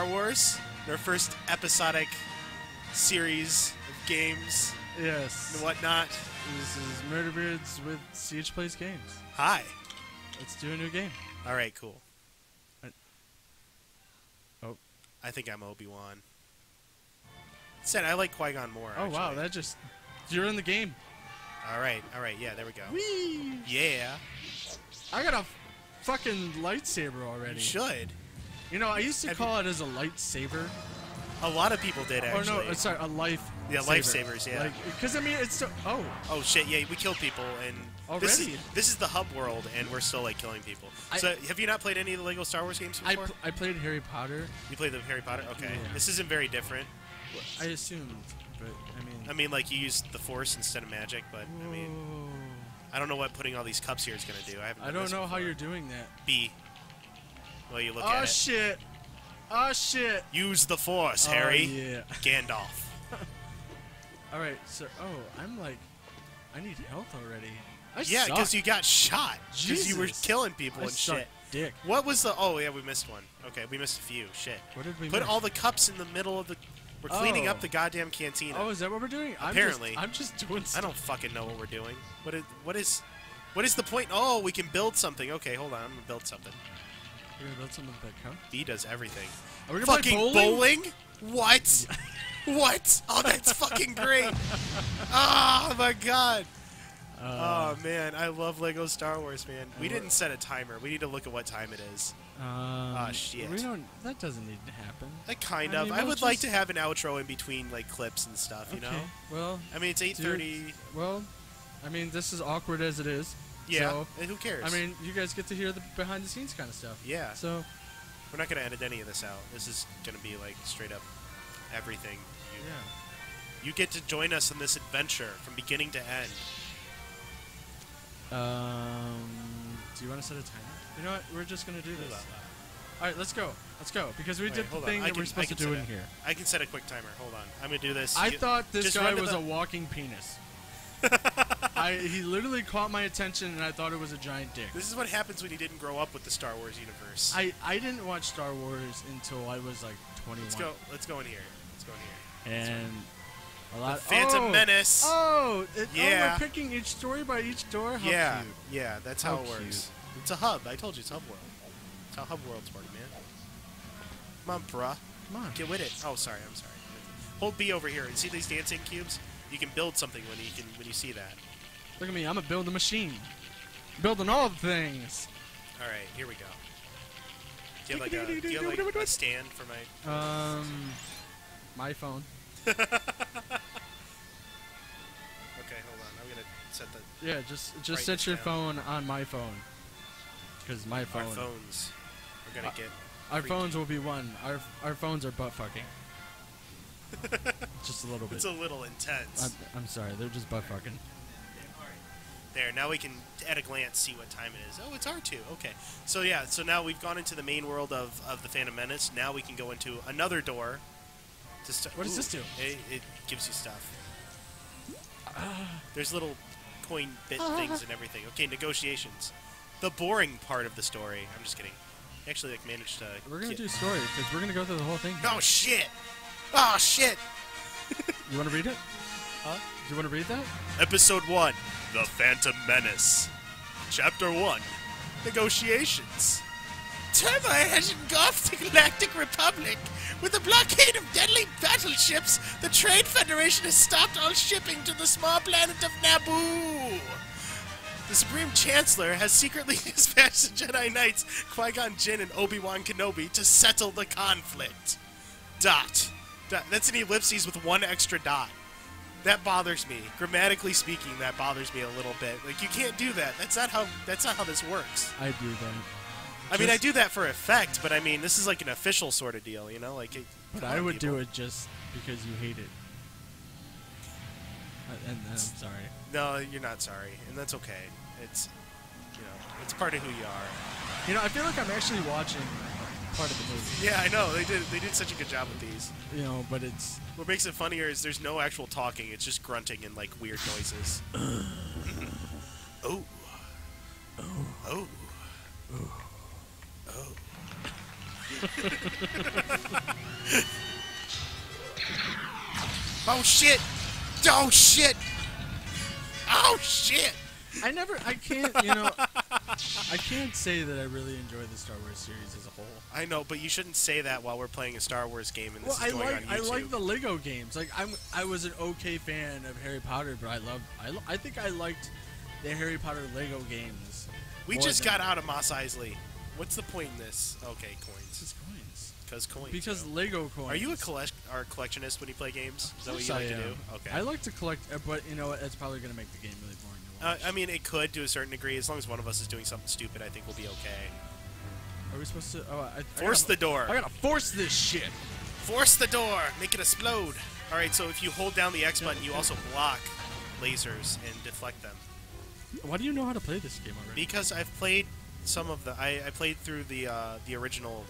Star Wars, their first episodic series of games. Yes. And whatnot. This is Murder Beards with CH Plays Games. Hi. Let's do a new game. All right, cool. Oh. I think I'm Obi-Wan. Said I like Qui-Gon more, actually. Oh, wow, that just... You're in the game. All right, yeah, there we go. Whee! Yeah. I got a fucking lightsaber already. You should. You know, I used to call it as a lightsaber. A lot of people did, actually. Oh, no, sorry, a life. Yeah, lifesavers, yeah. Because, like, I mean, it's so... Oh. Oh, shit, yeah, we kill people, and... Already? This is the hub world, and we're still, like, killing people. So, have you not played any of the Lego Star Wars games before? I played Harry Potter. You played the Harry Potter? Okay. Yeah. This isn't very different. I assumed, but, I mean... I mean, like, you used the Force instead of magic, but, whoa. I mean... I don't know what putting all these cups here is going to do. I don't know how you're doing that. B. Well, you look at it. Oh, shit. Oh, shit. Use the Force, Harry. Yeah. Gandalf. Alright, so... Oh, I'm like... I need health already. Yeah, because you got shot. Because you were killing people and shit. Dick. What was the... Oh, yeah, we missed one. Okay, we missed a few. Shit. What did we miss? Put all the cups in the middle of the... We're cleaning up the goddamn cantina. Oh, is that what we're doing? Apparently. I'm just doing stuff. I don't fucking know what we're doing. What is the point? Oh, we can build something. Okay, hold on. I'm going to build something. You're going to build something with that cup? B does everything. Are we going to play bowling? What? What? Oh, that's fucking great. Oh, my God. Oh, man. I love Lego Star Wars, man. We didn't set a timer. We need to look at what time it is. Oh, shit. That doesn't need to happen. Kind of. I mean, I would like to have an outro in between, like, clips and stuff, you know? Well... I mean, it's 8:30. Well, I mean, this is awkward as it is. Yeah, so, and who cares? I mean, you guys get to hear the behind-the-scenes kind of stuff. Yeah. So... We're not going to edit any of this out. This is going to be, like, straight up everything. You get to join us in this adventure from beginning to end. Do you want to set a timer? You know what? We're just going to do this. All right, let's go. Let's go. Because we did the thing that we're supposed to do in here. I can set a quick timer. Hold on. I'm going to do this. I thought this guy was a walking penis. He literally caught my attention, and I thought it was a giant dick. This is what happens when you didn't grow up with the Star Wars universe. I didn't watch Star Wars until I was, like, 21. Let's go in here. Let's go in here. And... The Phantom Menace. Oh, we're picking each story by each door. Yeah, that's how it works. It's a hub. I told you, it's a hub world. It's how hub worlds work, man. Come on, bruh. Come on. Get with it. Oh, sorry. I'm sorry. Hold B over here and see these dancing cubes. You can build something when you see that. Look at me. I'm a build a machine. Building all the things. All right, here we go. Do you have like a stand for my? My phone. Okay, hold on. I'm gonna set the. Yeah, just set your phone on my phone. Because my phone. Our phones. We're gonna get. Our phones will be one. Our phones are butt fucking. Just a little bit. It's a little intense. I'm sorry. They're just butt fucking. There. Now we can at a glance see what time it is. Oh, it's R2. Okay. So yeah. So now we've gone into the main world of the Phantom Menace. Now we can go into another door. What does this do? It gives you stuff. There's little coin bit things and everything. Okay, negotiations. The boring part of the story. I'm just kidding. Actually, like, managed to... We're going to do story, because we're going to go through the whole thing. Here. Oh, shit! Oh, shit! You want to read it? Huh? Do you want to read that? Episode 1, The Phantom Menace. Chapter 1, Negotiations. Turmoil has engulfed the Galactic Republic. With the blockade of deadly battleships, the Trade Federation has stopped all shipping to the small planet of Naboo. The Supreme Chancellor has secretly dispatched the Jedi Knights, Qui-Gon Jinn, and Obi-Wan Kenobi to settle the conflict. Dot. That's an ellipses with one extra dot. That bothers me. Grammatically speaking, that bothers me a little bit. Like, you can't do that. That's not how this works. I do that. I mean, I do that for effect, but I mean, this is like an official sort of deal, you know? Like, but I would do it just because you hate it. And I'm sorry. No, you're not sorry, and that's okay. It's, you know, it's part of who you are. You know, I feel like I'm actually watching part of the movie. Yeah, I know. They did such a good job with these. You know, but it's... What makes it funnier is there's no actual talking. It's just grunting and, like, weird noises. Oh shit! Oh shit! Oh shit! I can't, you know, I can't say that I really enjoy the Star Wars series as a whole. I know, but you shouldn't say that while we're playing a Star Wars game and this is going on YouTube. I like the Lego games. Like, I was an okay fan of Harry Potter, but I think I liked the Harry Potter Lego games. We just got out of Mos Eisley. What's the point in this? Okay, coins. It's just coins. Because coins. Because no. Lego coins. Are you a collectionist when you play games? Is that what you like to do? Okay. I like to collect, but you know what? It's probably going to make the game really boring. I mean, it could to a certain degree. As long as one of us is doing something stupid, I think we'll be okay. Are we supposed to... Oh, force the door. I gotta force this shit. Force the door. Make it explode. All right, so if you hold down the X button, you also block lasers and deflect them. Why do you know how to play this game already? Because I've played some of the... I played through the original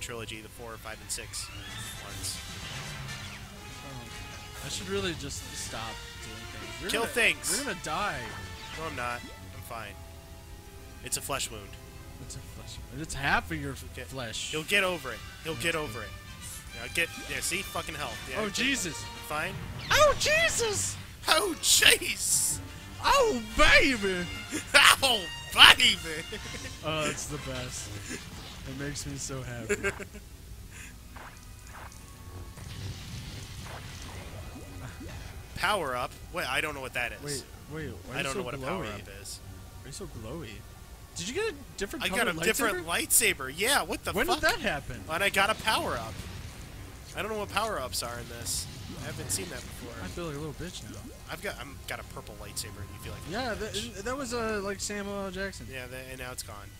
trilogy, the 4, 5, and 6 ones. I should really just stop doing things. We're Kill things! We're gonna die. No, I'm not. I'm fine. It's a flesh wound. It's a flesh wound. It's half of your flesh. He'll get over it. He'll get over it. Yeah, get there. See? Fucking health. Yeah, oh, Jesus. Fine. Oh, Jesus! Oh, jeez! Oh, baby! Oh, baby! Oh, it's the best. It makes me so happy. Power up? Wait, I don't know what that is. Wait, why I don't know what a power up is. Why are you so glowy? Did you get a different lightsaber? I got a different lightsaber. Yeah, what the fuck? When did that happen? And I got a power up. I don't know what power ups are in this. I haven't seen that before. I feel like a little bitch now. I've got a purple lightsaber. You feel like a that was like Samuel L. Jackson. Yeah, and now it's gone.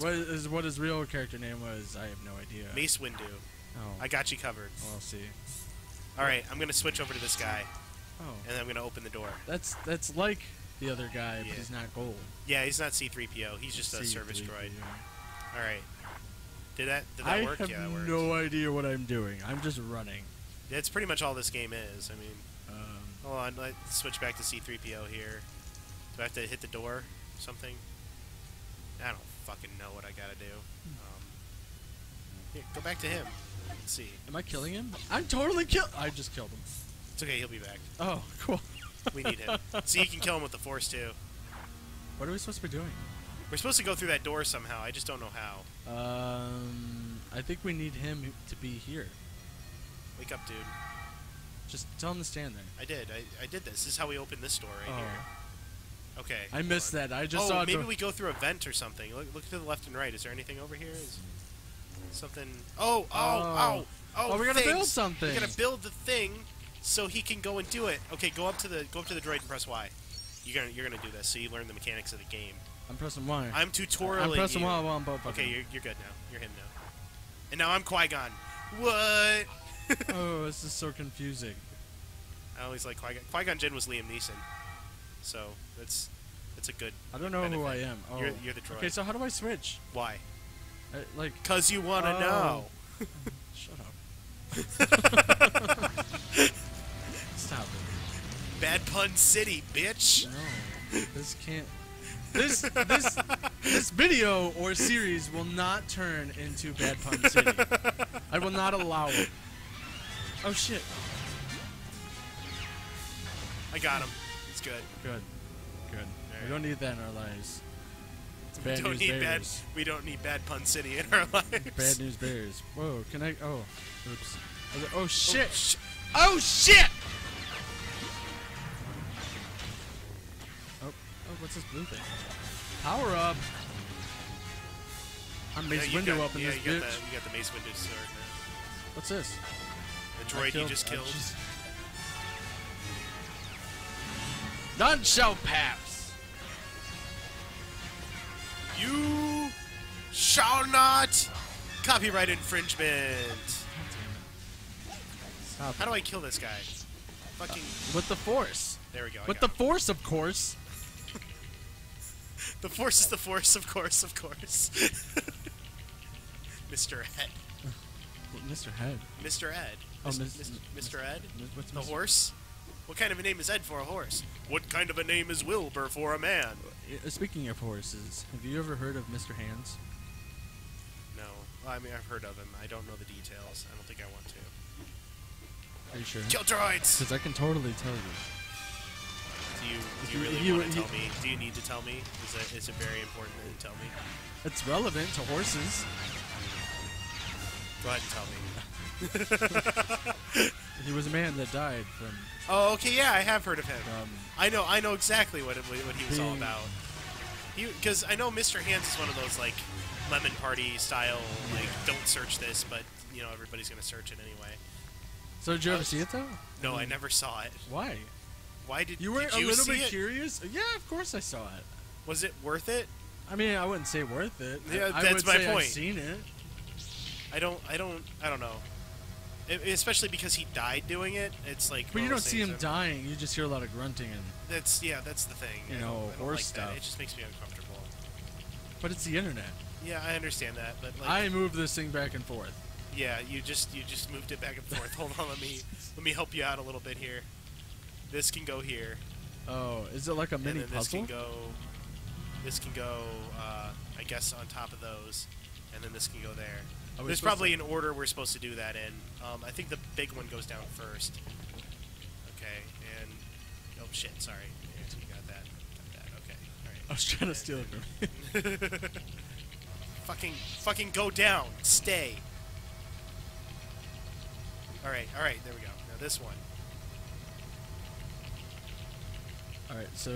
What his real character name was? I have no idea. Mace Windu. Oh. I got you covered. Well, I'll see. All right, I'm gonna switch over to this guy. Oh. And I'm gonna open the door. That's like the other guy, but he's not gold. Yeah, he's not C-3PO. He's just a service droid. All right. Did that work? Yeah, it worked. I have no idea what I'm doing. I'm just running. That's pretty much all this game is. I mean, hold on. Let's switch back to C-3PO here. Do I have to hit the door? Something? I don't fucking know what I gotta do. Here, go back to him. Let's see. Am I killing him? I'm totally I just killed him. It's okay, he'll be back. Oh, cool. We need him. See, you can kill him with the Force, too. What are we supposed to be doing? We're supposed to go through that door somehow. I just don't know how. I think we need him to be here. Wake up, dude. Just tell him to stand there. I did. I did this. This is how we open this door right here. Okay. I missed that. I just saw it. Maybe we go through a vent or something. Look to the left and right. Is there anything over here? Is something... Oh, we're gonna build something. We're gonna build the thing... So he can go and do it. Okay, go up to the droid and press Y. You're gonna do this. So you learn the mechanics of the game. I'm pressing Y. I'm tutorialing. I'm pressing Y while I'm both. Okay, you're good now. You're him now. And now I'm Qui-Gon. What? Oh, this is so confusing. I always like Qui-Gon. Qui-Gon Jinn was Liam Neeson. So that's a good. I don't know who I am. Oh. You're the droid. Okay, so how do I switch? Why? Cause you wanna know. Shut up. Stop it. Bad Pun City, bitch. No, this can't. This video or series will not turn into Bad Pun City. I will not allow it. Oh shit! I got him. It's good. Good. Good. Right. We don't need that in our lives. It's bad news bears. We don't need Bad Pun City in our lives. Bad news bears. Whoa! Can I? Oh, oops. Oh shit! Oh, shit. Oh shit! Oh, what's this blue thing? Power up! I'm Mace Windu up in this bitch. You got the Mace Windu sword now. What's this? The droid you just killed. None shall pass! You shall not! Copyright infringement! How do I kill this guy? Fucking with the Force. There we go. With the Force, of course. The Force is the Force, of course, of course. Mr. Ed. Mr. Ed. Mr. Ed. Oh, Mr. Ed. What's the horse? What kind of a name is Ed for a horse? What kind of a name is Wilbur for a man? Speaking of horses, have you ever heard of Mr. Hands? No. Well, I mean, I've heard of him. I don't know the details. I don't think I want to. Are you sure? Kill droids! Because I can totally tell you. Do you really want to tell me? Do you need to tell me? Is it very important that you tell me? It's relevant to horses. Go ahead and tell me. He was a man that died from... Oh, okay, yeah, I have heard of him. I know exactly what he was all about. Because I know Mr. Hands is one of those, like, Lemon Party style, like, don't search this, but, you know, everybody's going to search it anyway. So did you ever see it, though? No, I never saw it. Why? Why did you see it? You were a little bit curious? Yeah, of course I saw it. Was it worth it? I mean, I wouldn't say worth it. Yeah, that's my point. I've seen it. I don't know. Especially because he died doing it. It's like. But you don't see him dying. You just hear a lot of grunting and. That's yeah. That's the thing. You know, horse stuff. It just makes me uncomfortable. But it's the internet. Yeah, I understand that, but. Like, I moved this thing back and forth. Yeah, you just moved it back and forth. Hold on, let me help you out a little bit here. This can go here. Oh, is it like a mini puzzle? This can go. I guess on top of those, and then this can go there. There's probably an order we're supposed to do that in. I think the big one goes down first. Okay, and... Oh, shit, sorry. Yeah, you got that. Okay, all right. I was trying to steal it from you. Fucking go down. Stay. All right, there we go. Now this one. All right, so...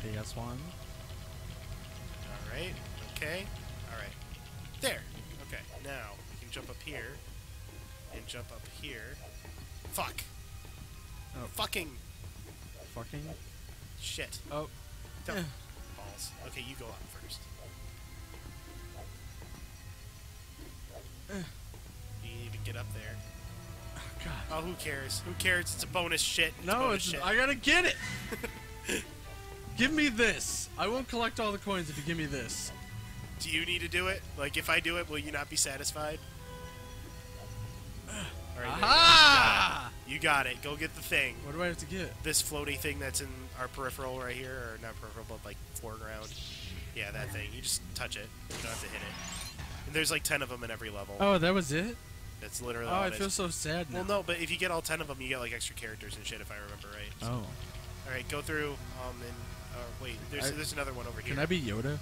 Okay, that's one. All right, okay. All right. There. Okay. Now we can jump up here and jump up here. Fuck. Oh. Fucking. Shit. Oh. Dump. Balls. Okay, you go up first. You didn't even get up there. Oh god. Oh, who cares? Who cares? It's a bonus shit. It's bonus shit. I gotta get it. Give me this. I won't collect all the coins if you give me this. Do you need to do it? Like, if I do it, will you not be satisfied? All right, aha! You got it. Go get the thing. What do I have to get? This floaty thing that's in our peripheral right here, or not peripheral, but like foreground. Yeah, that thing. You just touch it. You don't have to hit it. And there's like 10 of them in every level. Oh, that was it? That's literally. Oh, I feel so sad now. Well, no, but if you get all 10 of them, you get like extra characters and shit, if I remember right. So. Oh. All right, go through. Wait. There's another one over here. Can I be Yoda?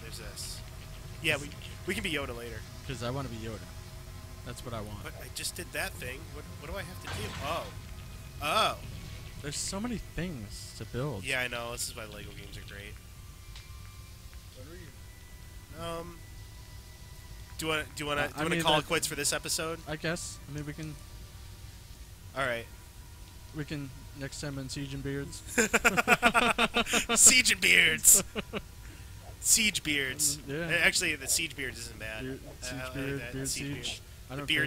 There's this. Yeah, we can be Yoda later. Because I want to be Yoda. That's what I want. But I just did that thing. What do I have to do? Oh. There's so many things to build. Yeah, I know. This is why Lego games are great. What are you? Do you wanna call it quits for this episode? I guess. I mean, we can. All right. We can next time on Siege and Beards. Siege and Beards. Siege Beards. Yeah. Actually, the Siege Beards isn't bad. Beard Siege. I don't care.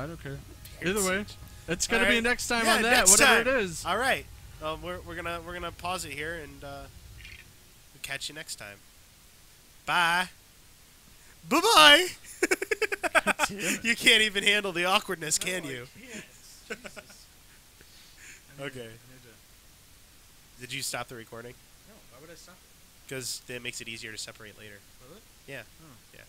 I don't care. Either way, it's gonna be next time on that. Whatever it is. All right. We're gonna pause it here and we'll catch you next time. Bye. Bye. You can't even handle the awkwardness, can you? Yes. Okay. Did you stop the recording? No. Why would I stop it? Because it makes it easier to separate later. Really? Yeah. Oh. Yeah.